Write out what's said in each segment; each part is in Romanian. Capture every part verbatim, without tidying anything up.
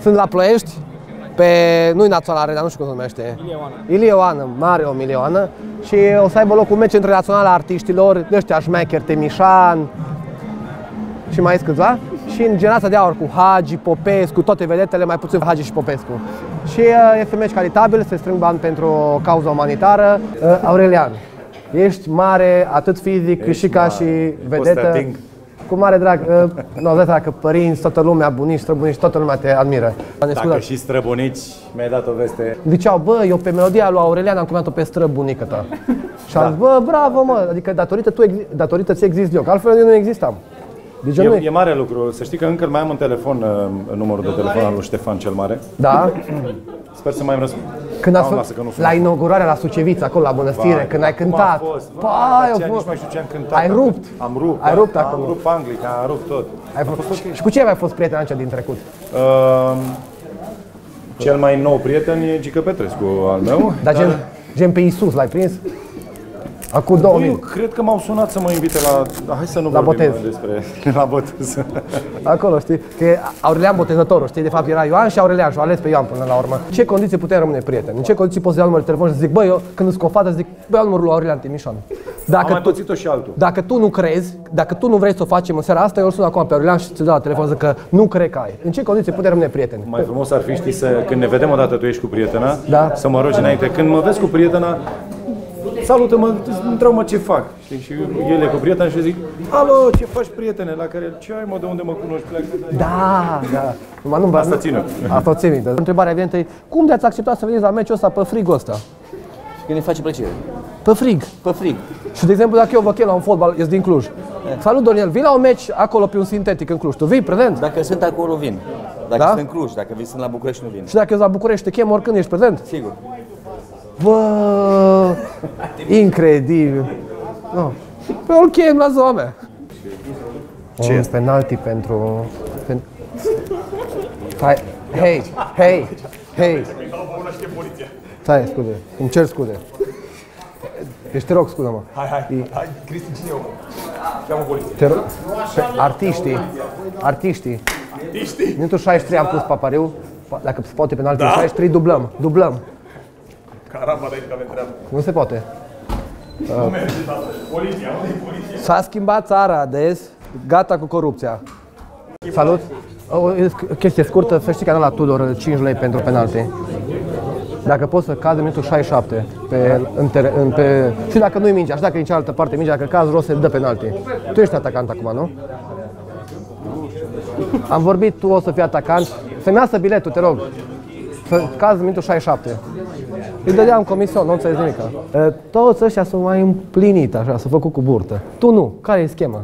Sunt la Ploiești, pe, nu-i națională, dar nu știu cum se numește. Ilie Oana. Mare om Ilie Oana. Și o să aibă loc un meci internațional a artiștilor, de ăștia șmecheri, Temișan și mai câțiva. Și în generația de aur cu Hagi, Popescu, toate vedetele, mai puțin Hagi și Popescu. Și uh, este meci caritabil, se strâng bani pentru o cauză umanitară. Uh, Aurelian, ești mare, atât fizic, ești cât și mare, ca și vedetă. Cu mare drag, uh, nu, da, că părinți, toată lumea, bunici, străbunici, toată lumea te admiră. Dacă și străbunici, mi-ai dat o veste. Ziceau, bă, eu pe melodia lui Aurelian am cumpărat-o pe străbunică ta. Și am zis, bă, bravo, mă, adică datorită tu, datorită ți exist eu, că altfel eu nu existam. E, e mare lucru. Să știi că încă mai am un telefon, numărul de telefon al lui Ștefan cel Mare. Da. Sper să mai îmi răspund. Când a fost la inaugurarea la Suceviță, acolo la mănăstire, vai, când ai cântat. Pai, eu nici mai știu ce am cântat. Ai rupt. Am rupt. Ai rupt acolo. Am rupt anglica, am rupt tot. Ai fost, fost okay. Și cu ce ai mai fost prieten din trecut? Uh, cel mai nou prieten e Gica Petrescu al meu. Dar, dar... Gen, gen pe Isus l-ai prins? Acum două mii. Eu cred că m-au sunat să mă invite la... Hai să nu la vorbim botez. despre... La botez. Acolo, știi? Că Aurelian botezătorul, știi? De fapt era Ioan și Aurelian și o ales pe Ioan până la urmă. Ce condiții putem rămâne prieteni? În ce condiții poți să iau numărul de telefon și zic, bă, eu când îți confată, zic, bă, iau numărul lui Aurelian Timișoane. Dacă am mai pățit-o și altul. Dacă tu nu crezi, dacă tu nu vrei să o facem în seara asta, eu îl sun acum pe Aurelian și ți-l dau la telefon, zic că nu cred că ai. În ce condiții putem rămâne prieteni? Mai frumos ar fi, știi, să, când ne vedem odată, tu ești cu prietena, da. Să mă rogi înainte. Când mă vezi cu prietena, salută-mă, întreabă-mă ce fac, știi? Și el e cu prieten și zic, alo, ce faci, prietene? La care, ce ai, mă, de unde mă cunoști? Pleacă, da, da, numai nu-mi asta țină. Asta țin minte. Întrebarea evidentă e, cum de-ați acceptat să veniți la meciul ăsta pe frigul ăsta? Și că ne face plăcere. Pe frig? Pe frig. Și, de exemplu, dacă eu vă chem la un fotbal, ești din Cluj. Salut, Ionel, vii la un meci acolo pe un sintetic în Cluj. Tu vii prezent? Dacă sunt acolo, vin. Dacă sunt în Cluj, dacă vii sunt la București, nu vin. Și dacă eu la București te chem, oricând ești prezent? Sigur. Bă, incredibil! No. Pe o chem la ziua mea. Ce este penalti pentru... Pen... Hai, hei, hei, hei! Stai, scuze, îmi cer scuze. Deci te rog, scuze-mă. Hai, hai, hai, Cristian, cine eu? Cheamă poliția. Artiștii, artiștii. Artiștii? Minutul șaizeci și trei am pus papariu, dacă se poate penalti, da? șaizeci și trei dublăm, dublăm. Caramba, nu se poate. Nu merge, tată. Poliția, unde e poliția? S-a schimbat țara des, gata cu corupția. Salut! O chestie scurtă, să știi că am dat la Tudor cinci lei pentru penalti. Dacă poți să cadă minutul șaizeci și șapte pe, în teren, în, pe... Și dacă nu-i mingea, și dacă e în cealaltă parte mingea, dacă cazi rost, se dă penalti. Tu ești atacant acum, nu? Am vorbit, tu o să fii atacant. Să-mi lasă biletul, te rog. Să cazi minutul șaizeci și șapte. Îi dădeam comision, nu înțeles nimic. Toți ăștia s-au mai împlinit, așa, s-au făcut cu burtă. Tu nu. Care e schema?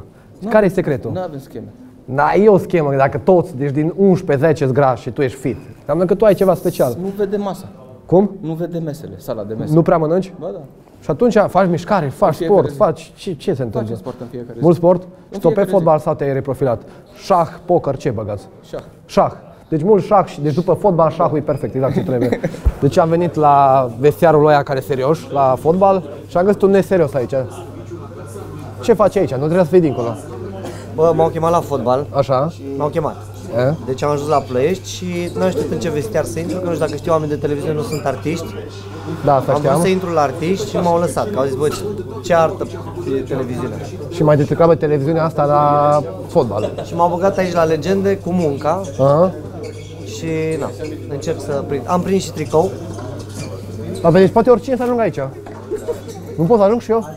Care e secretul? Nu avem scheme. Da, e o schemă, dacă toți, deci din unsprezece zece grași și tu ești fit. Înseamnă că tu ai ceva special. Nu vede masa. Cum? Nu vede mesele, sala de mese. Nu prea mănânci? Ba da. Și atunci faci mișcare, faci sport, faci... Ce, ce se întâmplă? Faci sport în fiecare zi. Mult sport? Și tot pe fotbal sau te-ai reprofilat? Șah, poker, ce băgați? Șah. Șah. Deci mult șah și deci după fotbal șahul e perfect, exact ce trebuie. Deci am venit la vestiarul ăia care e serios la fotbal și am găsit un neserios aici. Ce faci aici? Nu trebuie să fii dincolo. Bă, m-au chemat la fotbal. Așa. M-au chemat. E? Deci am ajuns la Ploiești și nu știu în ce vestiar să intru, că nu știu dacă știu oameni de televiziune, nu sunt artiști. Da, asta am știam. Vrut să intru la artiști și m-au lăsat, că au zis, bă, ce artă e televiziunea. Și mai determinat pe televiziunea asta la fotbal. Și m-au băgat aici la legende cu munca. Aha. Și na, încep să prind. Am prins și tricou. Dar deci poate oricine să ajung aici. Nu pot să ajung și eu?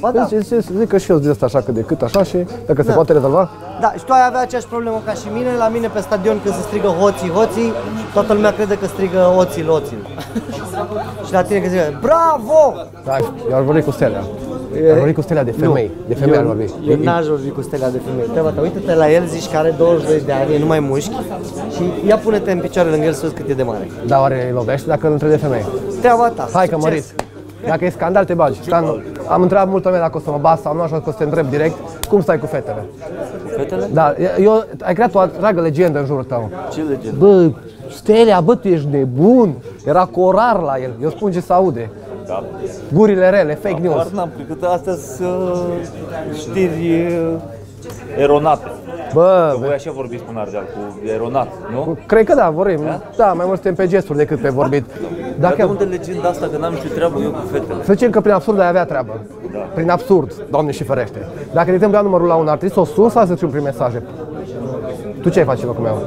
Ba da. Zic, zic, zic că și eu sunt de asta așa cât de cât, așa, și dacă da. se poate rezolva. Da, și tu ai avea aceeași problemă ca și mine. La mine pe stadion când se strigă hoții, hoții, toată lumea crede că strigă hoții, hoții. Și la tine că zice, bravo! Da, eu ar vorbi cu Stelea. Ar vorbi cu Stelea de femei. Nu. De femei ar vorbi. Eu n-aș vorbi cu Stelea de femei. Uite-te la el, zici că are douăzeci de ani, e numai mușchi. Și ia pune-te în picioare lângă el să vezi cât e de mare. Da, oare lovește dacă îl întrebe de femei? Treaba ta. Hai că măriți. Dacă e scandal, te bagi. Am întrebat multă lume dacă o să mă bat sau nu, așa că o să te întreb direct. Cum stai cu fetele? Cu fetele? Da. Eu, ai creat o dragă legendă în jurul tău. Ce legendă? Bă, Stelea, bă, tu ești nebun. Era corar la el. Eu spun ce se aude. Da. Gurile rele, fake news. Dar n-am, cred că astea sunt știri eronate. Bă, voi așa vorbiți cu un ardeal, cu eronat, nu? Cred că da, vorbim. Da? Da, mai mult suntem pe gesturi decât pe vorbit. Dacă... Dar de unde legenda asta că n-am nicio treabă eu cu fetele? Să zicem că prin absurd ai avea treabă. Da. Prin absurd, Doamne și ferește. Dacă, de exemplu, dea numărul la un artist, o sun sau să-ți un prim mesaje? Tu ce ai face locul meu?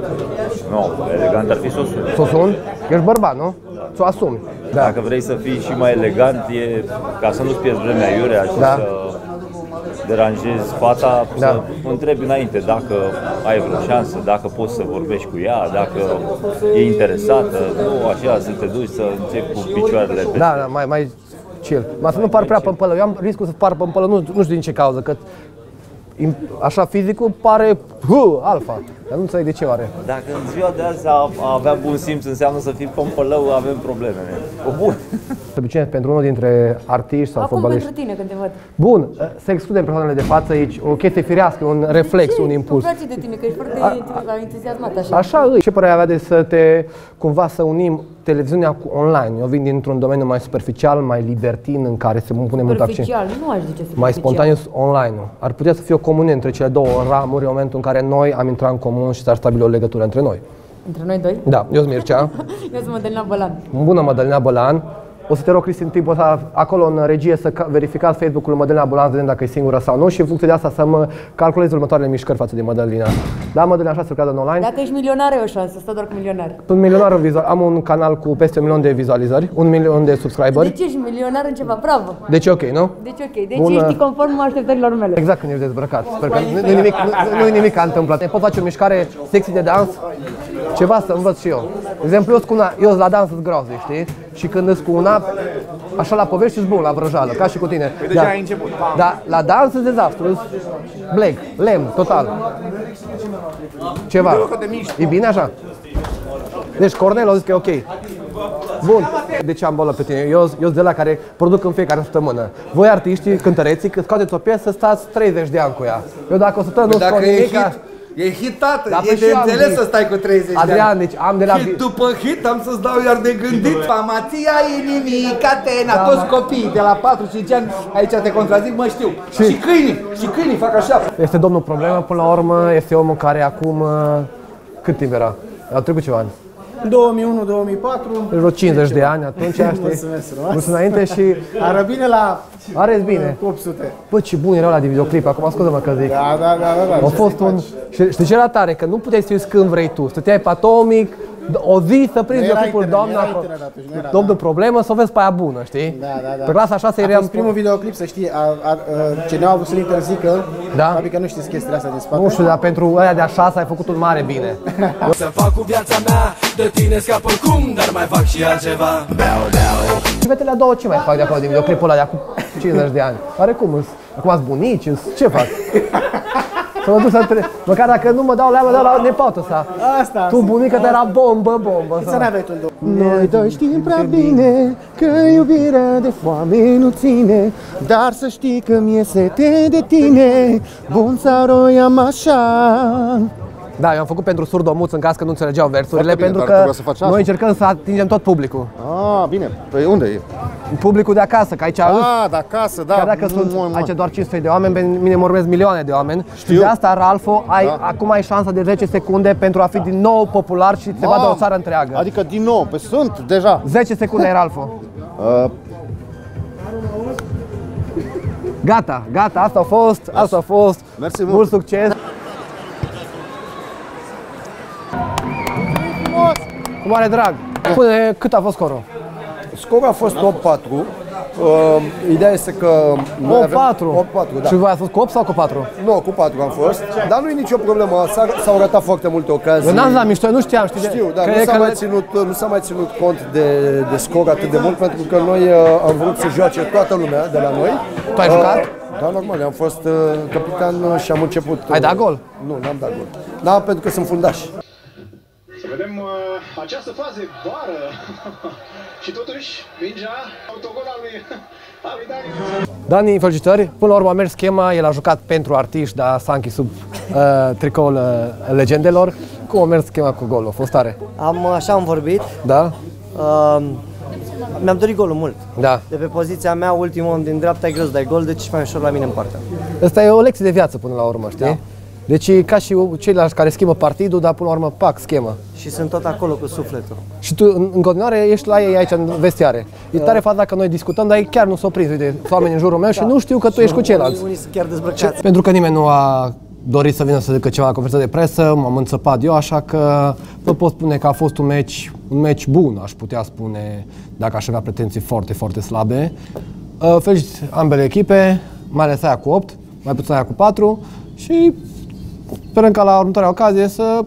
Nu, no, elegant ar fi să o sun. Să o sun? Ești bărbat, nu? Da. Să o asumi. Da. Dacă vrei să fii și mai elegant, e ca să nu-ți pierzi vremea iurea și da. Să... deranjezi fata, da. Să întrebi înainte dacă ai vreo șansă, dacă poți să vorbești cu ea, dacă e interesată, nu așa, să te duci să începi cu picioarele pe... Da, da, mai, mai chill. Mai să nu par prea pămpălă, eu am riscul să par pămpălă, nu, nu știu din ce cauză, că așa fizicul pare hu, alfa, dar nu înțeleg de ce are. Dacă în ziua de azi a, a avea bun simț înseamnă să fii pămpălău, avem probleme. Bun. Obicei, pentru unul dintre artiști sau fotbaliști. Acum pentru tine când te văd. Bun, să excludem persoanele de față aici, o chestie firească, un reflex, un impuls. Îmi place de tine că ești foarte entuziasmat așa. Așa îi. Ce părere avea de să te, cumva să unim televiziunea cu online? Eu vin dintr-un domeniu mai superficial, mai libertin, în care se pune mult accent. Superficial, nu aș zice superficial. Mai spontaneu online. Ar putea să fie o comunie între cele două ramuri în momentul în care noi am intrat în comun și s-ar stabili o legătură între noi. Între noi doi? Da, eu sunt Mircea. Eu sunt Mădălina Bălan. Bună, Mădălina Bălan. O să te rog, Cristian, timpul ăsta, acolo în regie, să verificați Facebook-ul Mădălina Bulanța, vedem dacă e singură sau nu și în funcție de asta să mă calculezi următoarele mișcări față de Mădălina. Da, Mădălina, așa se lucrează în online. Dacă ești milionar, e o șansă, stă doar cu milionari. Sunt milionar vizual. Am un canal cu peste un milion de vizualizări, un milion de subscriberi. Deci ești milionar în ceva, bravo. Deci ok, nu? Deci ok, deci Bună. Ești conform așteptărilor mele. Exact, când ești dezbrăcat. Sper că nu e nimic, nu e nimic întâmplat. Pot face o mișcare sexy de dans? Ceva să învăț și eu. De exemplu, eu cu una, eu la dans sunt groaznic, știi? Și când îți cu una, așa la povești și-s bun la vrăjală, ca și cu tine. Păi da. Deja ai început. Da, la dans îți dezastru, Blake, lemn, total. Ceva. E bine așa? Deci Cornel a zis că e ok. Bun. De ce am bolă pe tine? Eu sunt de la care produc în fiecare săptămână. Voi artiștii, cântăreții, când scoateți o piesă, stați treizeci de ani cu ea. Eu dacă o săptămână nu scot nimic, e hit, tată, da, e de înțeles de... să stai cu treizeci Adrian, de ani. Deci am de la... Hit după hit am să-ți dau iar de gândit. Famația inimii, Catena, da, toți copiii de la patru cinci ani, aici te contrazic, mă știu. Și, și câinii, și câinii fac așa. Este domnul problemă, până la urmă, este omul care acum... Cât timp era? Au trecut ceva ani. două mii unu două mii patru. Vreo cincizeci de ani atunci, știi? Mulțumesc frumos. Înainte și... Ară bine la... Are bine. opt sute. Bă, ce bun erau la videoclip, acum ascultă-mă că zic. Da, da, da, da. A fost un... Știi ce era tare? Că nu puteai să iuzi când vrei tu. Stăteai pe Atomic, o zi să prinzi videoclipul, doamna... Domnul problemă, să o vezi pe aia bună, știi? Da, da, da. Pe clasa așa să-i ream... primul videoclip, să știi, ce ne-au avut să-l interzică, adică nu știți chestia asta de spate. Nu știu, dar pentru aia de-a șasea ai făcut un mare bine. Să fac cu viața mea, de tine scap oricum, dar mai fac și altceva. Și fetele a doua ce mai fac de acolo, din videoclipul ăla de acum cincizeci de ani? Are cum? Acum sunt bunici? Ce fac? Să mă duc să întreb. Măcar dacă nu mă dau la ea, mă dau la nepaută sa. Asta. Tu, bunică, te era bombă, bombă. Să n-ai vei tu. Noi doi știm prea bine că iubirea de foame nu ține, dar să știi că mi-e sete de tine, bun să roiam așa. Da, eu am făcut pentru surdomuț în caz că nu înțelegeau versurile, bine, pentru că să noi încercăm să atingem tot publicul. Ah, bine. Păi unde e? Publicul de acasă, că aici ah, a, de acasă, da. Chiar dacă nu, sunt aici doar cinci sute de oameni, pe mine mă urmez milioane de oameni. Știu. Și de asta, Ralfo, ai, da. Acum ai șansa de zece secunde pentru a fi din nou popular și se vadă o țară întreagă. Adică din nou, pe sunt deja. zece secunde, Ralfo. uh. Gata, gata, asta a fost, asta a fost. Mersi mult. Mult succes. Cu mare drag. Pune, cât a fost scorul? Scorul a fost opt patru. Uh, ideea este că opt patru. Da. Și voi ați fost cu opt sau cu patru? Nu, cu patru am fost. Dar nu e nicio problemă. S-au ratat foarte multe ocazii. În anul la mișto, nu știam, știi? Știu, dar nu s-a mai, le... mai ținut cont de, de scor atât de mult, pentru că noi uh, am vrut să joace toată lumea de la noi. Tu ai uh, jucat? Da, normal, am fost uh, capitan și am început. Uh, ai dat gol? Nu, n-am dat gol. Da, pentru că sunt fundaș. Vedem uh, această fază vară și totuși mingea autogol al lui, al lui Dani. Dani, felicitări! Până la urmă a mers schema, el a jucat pentru artiști, dar s-a închis sub uh, tricoul uh, legendelor. Cum a mers schema cu golul? A fost tare? Am, așa am vorbit. Da? Uh, Mi-am dorit golul mult. Da. De pe poziția mea, ultimul din dreapta, e greu să dai gol, deci mai ușor la mine în partea. Asta e o lecție de viață până la urmă, știi? Da. Deci e ca și ceilalți care schimbă partidul, dar până la urmă, pac, schemă. Și sunt tot acolo cu sufletul. Și tu, în continuare, ești la ei aici, în vestiare. E tare fapt dacă noi discutăm, dar ei chiar nu s-au prins. Uite, oamenii în jurul meu și da. Nu știu că tu ești cu ceilalți. Unii sunt chiar dezbrăcați. Pentru că nimeni nu a dorit să vină să zică ceva la conferința de presă, m-am înțăpat eu, așa că vă pot spune că a fost un meci, un meci bun, aș putea spune, dacă aș avea pretenții foarte, foarte slabe. Felicit ambele echipe, mai ales aia cu opt, mai puțin aia cu patru și sperăm ca la următoarea ocazie să